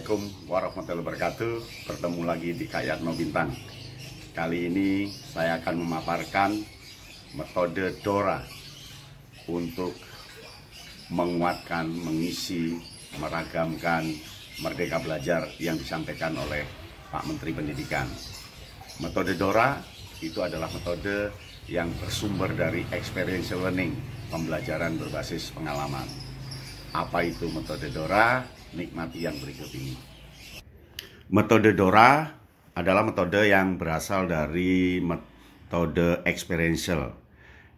Assalamualaikum warahmatullahi wabarakatuh. Bertemu lagi di Kakyatno Bintang. Kali ini saya akan memaparkan metode DORA untuk menguatkan, mengisi, meragamkan merdeka belajar yang disampaikan oleh Pak Menteri Pendidikan. Metode DORA itu adalah metode yang bersumber dari Experiential Learning, pembelajaran berbasis pengalaman. Apa itu metode DORA? Nikmati yang berikut ini. Metode DORA adalah metode yang berasal dari metode experiential.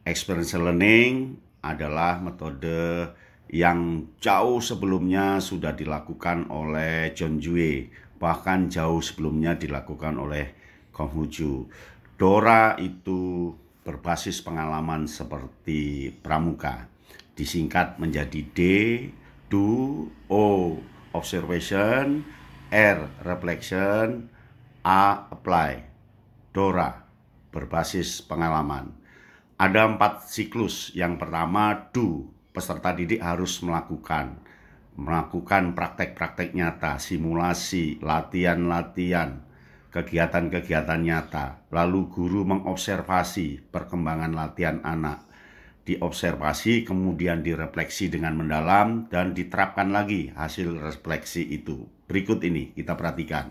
Experiential learning adalah metode yang jauh sebelumnya sudah dilakukan oleh John Dewey, bahkan jauh sebelumnya dilakukan oleh Confucius. DORA itu berbasis pengalaman seperti Pramuka, disingkat menjadi D, Do, O, observation, R, reflection, A, apply. DORA, berbasis pengalaman. Ada 4 siklus. Yang pertama, Do, peserta didik harus melakukan praktek-praktek nyata, simulasi, latihan-latihan, kegiatan-kegiatan nyata. Lalu guru mengobservasi perkembangan latihan anak. Diobservasi, kemudian direfleksi dengan mendalam, dan diterapkan lagi hasil refleksi itu. Berikut ini kita perhatikan.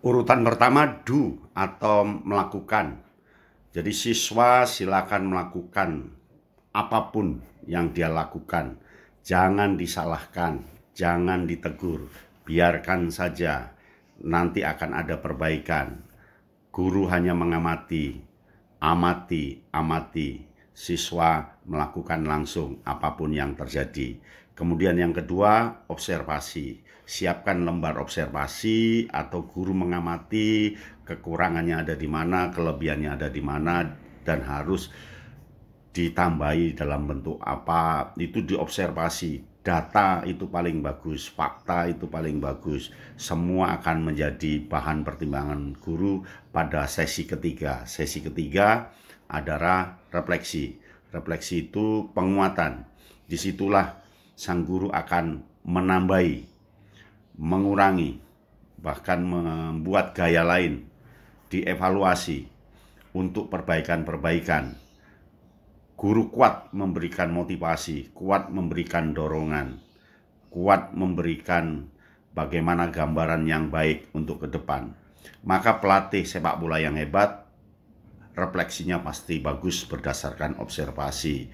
Urutan pertama, do atau melakukan. Jadi siswa silakan melakukan apapun yang dia lakukan. Jangan disalahkan, jangan ditegur, biarkan saja. Nanti akan ada perbaikan. Guru hanya mengamati, amati. Siswa melakukan langsung apapun yang terjadi. Kemudian yang kedua, observasi. Siapkan lembar observasi atau guru mengamati kekurangannya ada di mana, kelebihannya ada di mana, dan harus ditambahi dalam bentuk apa. Itu diobservasi. Data itu paling bagus, fakta itu paling bagus. Semua akan menjadi bahan pertimbangan guru pada sesi ketiga. Sesi ketiga adalah refleksi. Refleksi itu penguatan. Disitulah sang guru akan menambahi, mengurangi, bahkan membuat gaya lain, dievaluasi untuk perbaikan-perbaikan. Guru kuat memberikan motivasi, kuat memberikan dorongan, kuat memberikan bagaimana gambaran yang baik untuk ke depan. Maka pelatih sepak bola yang hebat, refleksinya pasti bagus berdasarkan observasi.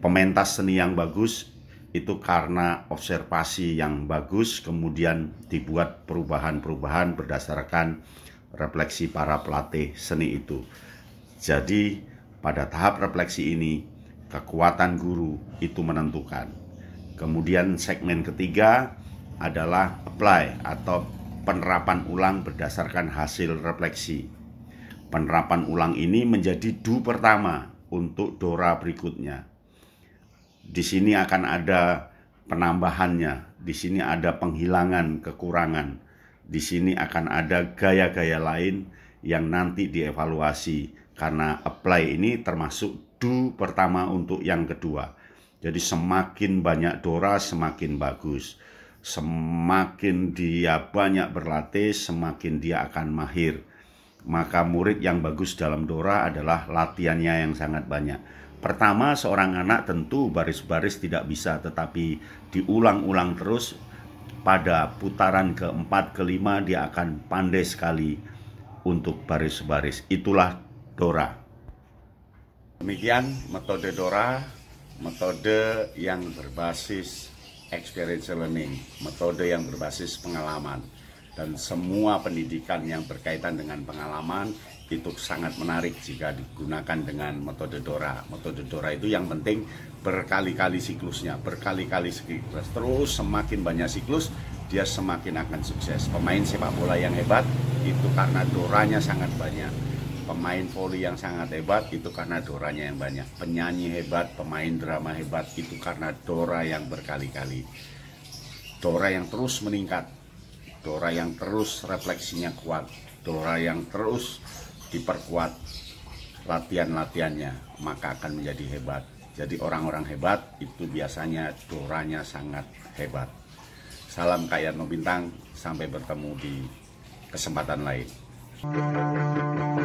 Pementas seni yang bagus, itu karena observasi yang bagus, kemudian dibuat perubahan-perubahan berdasarkan refleksi para pelatih seni itu. Jadi, pada tahap refleksi ini, kekuatan guru itu menentukan. Kemudian segmen ketiga adalah apply atau penerapan ulang berdasarkan hasil refleksi. Penerapan ulang ini menjadi do pertama untuk DORA berikutnya. Di sini akan ada penambahannya, di sini ada penghilangan kekurangan, di sini akan ada gaya-gaya lain yang nanti dievaluasi karena apply ini termasuk do pertama untuk yang kedua. Jadi semakin banyak DORA semakin bagus, semakin dia banyak berlatih semakin dia akan mahir. Maka murid yang bagus dalam DORA adalah latihannya yang sangat banyak. Pertama, seorang anak tentu baris-baris tidak bisa, tetapi diulang-ulang terus. Pada putaran keempat, kelima dia akan pandai sekali untuk baris-baris. Itulah DORA. Demikian metode DORA, metode yang berbasis Experiential Learning, metode yang berbasis pengalaman. Dan semua pendidikan yang berkaitan dengan pengalaman itu sangat menarik jika digunakan dengan metode DORA. Metode DORA itu yang penting berkali-kali siklusnya, berkali-kali siklus. Terus semakin banyak siklus, dia semakin akan sukses. Pemain sepak bola yang hebat itu karena doranya sangat banyak. Pemain voli yang sangat hebat itu karena doranya yang banyak. Penyanyi hebat, pemain drama hebat itu karena DORA yang berkali-kali. DORA yang terus meningkat. DORA yang terus refleksinya kuat, DORA yang terus diperkuat latihan-latihannya, maka akan menjadi hebat. Jadi orang-orang hebat itu biasanya DORA-nya sangat hebat. Salam Kakyatno Bintang, sampai bertemu di kesempatan lain.